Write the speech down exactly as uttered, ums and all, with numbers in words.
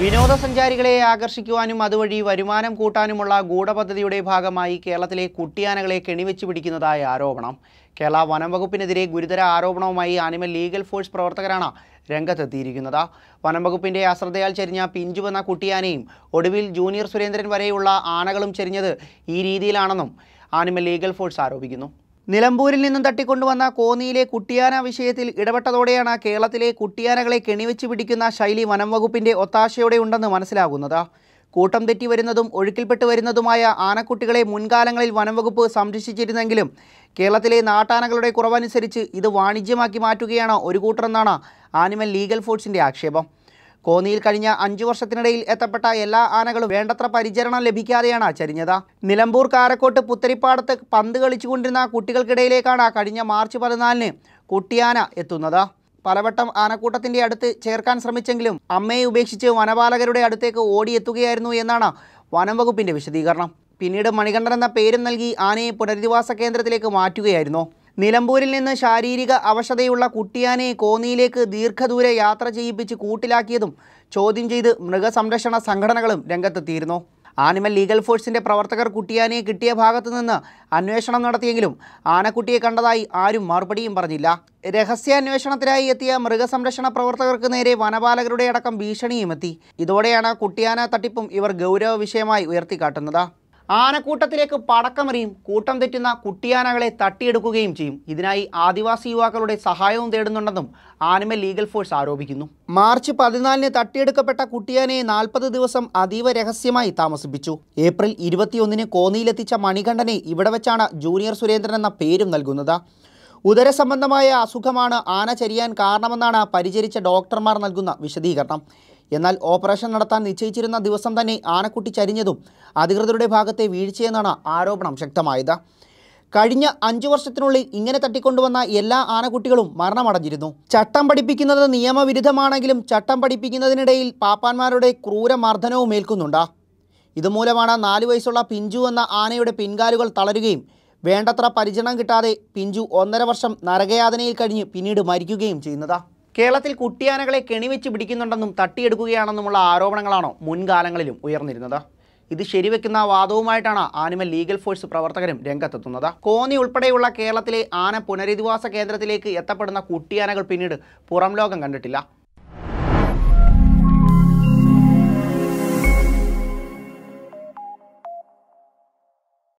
വിനോദസഞ്ചാരികളെ ആകർഷിക്കുവാനും അതുവഴി വരുമാനം കൂട്ടാനുമുള്ള ഗൂഢപദ്ധതിയുടെ ഭാഗമായി കേരളത്തിലെ കുട്ടിയാനകളെ കെണിവെച്ച് പിടിക്കുന്നതായ ആരോപണം. കേരള വനം വകുപ്പിനെതിരെ ഗുരുതര ആരോപണവുമായി ആനിമൽ ലീഗൽ ഫോഴ്സ് പ്രവർത്തകരാണ് രംഗത്തെത്തിയിരിക്കുന്നത്. വനം വകുപ്പിൻ്റെ അശ്രദ്ധയാൽ ചരിഞ്ഞ പിഞ്ചു എന്ന കുട്ടിയാനയും ഒടുവിൽ ജൂനിയർ സുരേന്ദ്രൻ വരെയുള്ള ആനകളും ചരിഞ്ഞത് ഈ രീതിയിലാണെന്നും ആനിമൽ ലീഗൽ ഫോഴ്സ് ആരോപിക്കുന്നു. നിലമ്പൂരിൽ നിന്നും തട്ടിക്കൊണ്ടുവന്ന കോന്നിയിലെ കുട്ടിയാന വിഷയത്തിൽ ഇടപെട്ടതോടെയാണ് കേരളത്തിലെ കുട്ടിയാനകളെ കെണിവെച്ച് പിടിക്കുന്ന ശൈലി വനം വകുപ്പിൻ്റെ ഒത്താശയോടെ ഉണ്ടെന്ന് മനസ്സിലാകുന്നത്. കൂട്ടം തെറ്റി വരുന്നതും ഒഴുക്കിൽപ്പെട്ട് വരുന്നതുമായ ആനക്കുട്ടികളെ മുൻകാലങ്ങളിൽ വനം വകുപ്പ് സംരക്ഷിച്ചിരുന്നെങ്കിലും കേരളത്തിലെ നാട്ടാനകളുടെ കുറവനുസരിച്ച് ഇത് വാണിജ്യമാക്കി മാറ്റുകയാണ് ഒരു കൂട്ടരെന്നാണ് ആനിമൽ ലീഗൽ ഫോഴ്സിൻ്റെ ആക്ഷേപം. കോന്നിയിൽ കഴിഞ്ഞ അഞ്ചു വർഷത്തിനിടയിൽ എത്തപ്പെട്ട എല്ലാ ആനകളും വേണ്ടത്ര പരിചരണം ലഭിക്കാതെയാണ് ചരിഞ്ഞത്. നിലമ്പൂർ കാരക്കോട്ട് പുത്തരിപ്പാടത്ത് പന്ത് കളിച്ചുകൊണ്ടിരുന്ന കുട്ടികൾക്കിടയിലേക്കാണ് കഴിഞ്ഞ മാർച്ച് പതിനാലിന് കുട്ടിയാന എത്തുന്നത്. പലവട്ടം ആനക്കൂട്ടത്തിൻ്റെ അടുത്ത് ചേർക്കാൻ ശ്രമിച്ചെങ്കിലും അമ്മയെ ഉപേക്ഷിച്ച് വനപാലകരുടെ അടുത്തേക്ക് ഓടിയെത്തുകയായിരുന്നു എന്നാണ് വനം വകുപ്പിൻ്റെ വിശദീകരണം. പിന്നീട് മണികണ്ഠൻ എന്ന പേരും നൽകി ആനയെ പുനരധിവാസ കേന്ദ്രത്തിലേക്ക് മാറ്റുകയായിരുന്നു. നിലമ്പൂരിൽ നിന്ന് ശാരീരിക അവശതയുള്ള കുട്ടിയാനയെ കോന്നിയിലേക്ക് ദീർഘദൂര യാത്ര ചെയ്യിപ്പിച്ച് കൂട്ടിലാക്കിയതും ചോദ്യം ചെയ്ത് മൃഗസംരക്ഷണ സംഘടനകളും രംഗത്തെത്തിയിരുന്നു. ആനിമൽ ലീഗൽ ഫോഴ്സിൻ്റെ പ്രവർത്തകർ കുട്ടിയാനയെ കിട്ടിയ ഭാഗത്തു നിന്ന് അന്വേഷണം നടത്തിയെങ്കിലും ആനക്കുട്ടിയെ കണ്ടതായി ആരും മറുപടിയും പറഞ്ഞില്ല. രഹസ്യാന്വേഷണത്തിനായി എത്തിയ മൃഗസംരക്ഷണ പ്രവർത്തകർക്ക് നേരെ വനപാലകരുടെ അടക്കം ഭീഷണിയും എത്തി. ഇതോടെയാണ് കുട്ടിയാന തട്ടിപ്പും ഇവർ ഗൗരവ വിഷയമായി ഉയർത്തിക്കാട്ടുന്നത്. ആനക്കൂട്ടത്തിലേക്ക് പടക്കമറിയും കൂട്ടം തെറ്റുന്ന കുട്ടിയാനകളെ തട്ടിയെടുക്കുകയും ചെയ്യും. ഇതിനായി ആദിവാസി യുവാക്കളുടെ സഹായവും തേടുന്നുണ്ടെന്നും ആനിമൽ ലീഗൽ ഫോഴ്സ് ആരോപിക്കുന്നു. മാർച്ച് പതിനാലിന് തട്ടിയെടുക്കപ്പെട്ട കുട്ടിയാനയെ നാൽപ്പത് ദിവസം അതീവ രഹസ്യമായി താമസിപ്പിച്ചു. ഏപ്രിൽ ഇരുപത്തിയൊന്നിന് കോന്നിയിലെത്തിച്ച മണികണ്ഠനെ ഇവിടെ വെച്ചാണ് ജൂനിയർ സുരേന്ദ്രൻ എന്ന പേരും നൽകുന്നത്. ഉദരസംബന്ധമായ അസുഖമാണ് ആന ചരിയാൻ കാരണമെന്നാണ് പരിചരിച്ച ഡോക്ടർമാർ നൽകുന്ന വിശദീകരണം. എന്നാൽ ഓപ്പറേഷൻ നടത്താൻ നിശ്ചയിച്ചിരുന്ന ദിവസം തന്നെ ആനക്കുട്ടി ചരിഞ്ഞതും അധികൃതരുടെ ഭാഗത്തെ വീഴ്ചയെന്നാണ് ആരോപണം ശക്തമായത്. കഴിഞ്ഞ അഞ്ചു വർഷത്തിനുള്ളിൽ ഇങ്ങനെ തട്ടിക്കൊണ്ടുവന്ന എല്ലാ ആനക്കുട്ടികളും മരണമടഞ്ഞിരുന്നു. ചട്ടം പഠിപ്പിക്കുന്നത് നിയമവിരുദ്ധമാണെങ്കിലും ചട്ടം പഠിപ്പിക്കുന്നതിനിടയിൽ പാപ്പാന്മാരുടെ ക്രൂരമർദ്ദനവും ഏൽക്കുന്നുണ്ട്. ഇതുമൂലമാണ് നാലു വയസ്സുള്ള പിഞ്ചു എന്ന ആനയുടെ പിൻകാലുകൾ തളരുകയും വേണ്ടത്ര പരിചരണം കിട്ടാതെ പിഞ്ചു ഒന്നര വർഷം നരകയാതനയിൽ കഴിഞ്ഞ് പിന്നീട് മരിക്കുകയും ചെയ്യുന്നത്. കേരളത്തിൽ കുട്ടിയാനകളെ കെണിവെച്ച് പിടിക്കുന്നുണ്ടെന്നും തട്ടിയെടുക്കുകയാണെന്നുമുള്ള ആരോപണങ്ങളാണോ മുൻകാലങ്ങളിലും ഉയർന്നിരുന്നത്? ഇത് ശരിവെക്കുന്ന വാദവുമായിട്ടാണ് ആനിമൽ ലീഗൽ ഫോഴ്സ് പ്രവർത്തകരും രംഗത്തെത്തുന്നത്. കോന്നി ഉൾപ്പെടെയുള്ള കേരളത്തിലെ ആന പുനരധിവാസ കേന്ദ്രത്തിലേക്ക് എത്തപ്പെടുന്ന കുട്ടിയാനകൾ പിന്നീട് പുറം ലോകം കണ്ടിട്ടില്ല.